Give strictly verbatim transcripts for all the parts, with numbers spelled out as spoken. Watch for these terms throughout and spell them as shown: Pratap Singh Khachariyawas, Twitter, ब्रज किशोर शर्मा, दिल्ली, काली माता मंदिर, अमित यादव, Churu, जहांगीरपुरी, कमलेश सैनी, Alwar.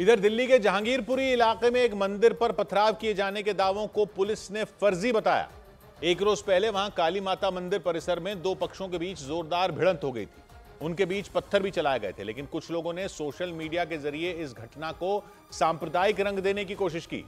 इधर दिल्ली के जहांगीरपुरी इलाके में एक मंदिर पर पथराव किए जाने के दावों को पुलिस ने फर्जी बताया। एक रोज पहले वहां काली माता मंदिर परिसर में दो पक्षों के बीच जोरदार भिड़ंत हो गई थी। उनके बीच पत्थर भी चलाए गए थे, लेकिन कुछ लोगों ने सोशल मीडिया के जरिए इस घटना को सांप्रदायिक रंग देने की कोशिश की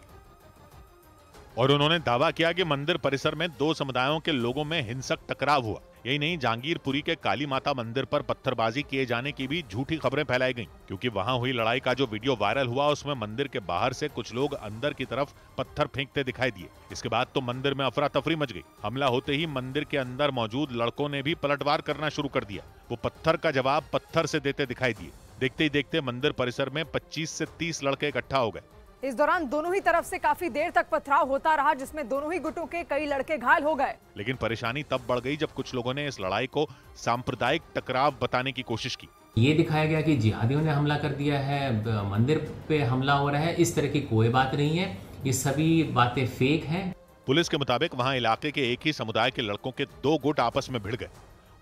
और उन्होंने दावा किया कि मंदिर परिसर में दो समुदायों के लोगों में हिंसक टकराव हुआ। यही नहीं, जहांगीरपुरी के काली माता मंदिर पर पत्थरबाजी किए जाने की भी झूठी खबरें फैलाई गईं, क्योंकि वहां हुई लड़ाई का जो वीडियो वायरल हुआ उसमें मंदिर के बाहर से कुछ लोग अंदर की तरफ पत्थर फेंकते दिखाई दिए। इसके बाद तो मंदिर में अफरा तफरी मच गई। हमला होते ही मंदिर के अंदर मौजूद लड़कों ने भी पलटवार करना शुरू कर दिया। वो पत्थर का जवाब पत्थर से देते दिखाई दिए। देखते ही देखते मंदिर परिसर में पच्चीस से तीस लड़के इकट्ठा हो गए। इस दौरान दोनों ही तरफ से काफी देर तक पथराव होता रहा, जिसमें दोनों ही गुटों के कई लड़के घायल हो गए। लेकिन परेशानी तब बढ़ गई जब कुछ लोगों ने इस लड़ाई को सांप्रदायिक टकराव बताने की कोशिश की। ये दिखाया गया कि जिहादियों ने हमला कर दिया है, मंदिर पे हमला हो रहा है, इस तरह की कोई बात नहीं है, ये सभी बातें फेक है। पुलिस के मुताबिक वहाँ इलाके के एक ही समुदाय के लड़कों के दो गुट आपस में भिड़ गए।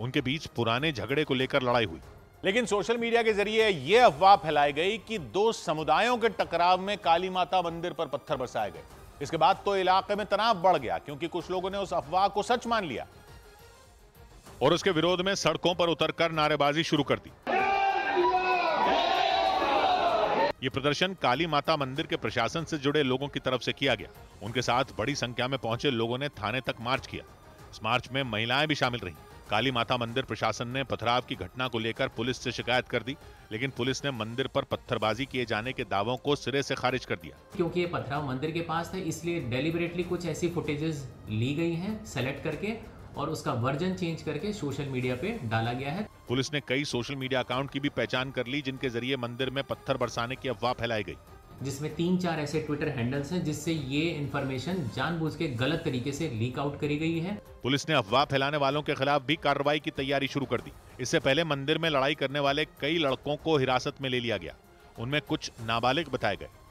उनके बीच पुराने झगड़े को लेकर लड़ाई हुई, लेकिन सोशल मीडिया के जरिए यह अफवाह फैलाई गई कि दो समुदायों के टकराव में काली माता मंदिर पर पत्थर बरसाए गए। इसके बाद तो इलाके में तनाव बढ़ गया, क्योंकि कुछ लोगों ने उस अफवाह को सच मान लिया और उसके विरोध में सड़कों पर उतरकर नारेबाजी शुरू कर दी। ये प्रदर्शन काली माता मंदिर के प्रशासन से जुड़े लोगों की तरफ से किया गया। उनके साथ बड़ी संख्या में पहुंचे लोगों ने थाने तक मार्च किया। इस मार्च में महिलाएं भी शामिल रहीं। काली माता मंदिर प्रशासन ने पथराव की घटना को लेकर पुलिस से शिकायत कर दी, लेकिन पुलिस ने मंदिर पर पत्थरबाजी किए जाने के दावों को सिरे से खारिज कर दिया। क्योंकि ये पथराव मंदिर के पास था, इसलिए डेलिबरेटली कुछ ऐसी फुटेजेस ली गई हैं, सेलेक्ट करके और उसका वर्जन चेंज करके सोशल मीडिया पे डाला गया है। पुलिस ने कई सोशल मीडिया अकाउंट की भी पहचान कर ली, जिनके जरिए मंदिर में पत्थर बरसाने की अफवाह फैलाई गई, जिसमें तीन चार ऐसे ट्विटर हैंडल्स हैं जिससे ये इन्फॉर्मेशन जानबूझ के गलत तरीके से लीक आउट करी गई है। पुलिस ने अफवाह फैलाने वालों के खिलाफ भी कार्रवाई की तैयारी शुरू कर दी। इससे पहले मंदिर में लड़ाई करने वाले कई लड़कों को हिरासत में ले लिया गया। उनमें कुछ नाबालिग बताए गए।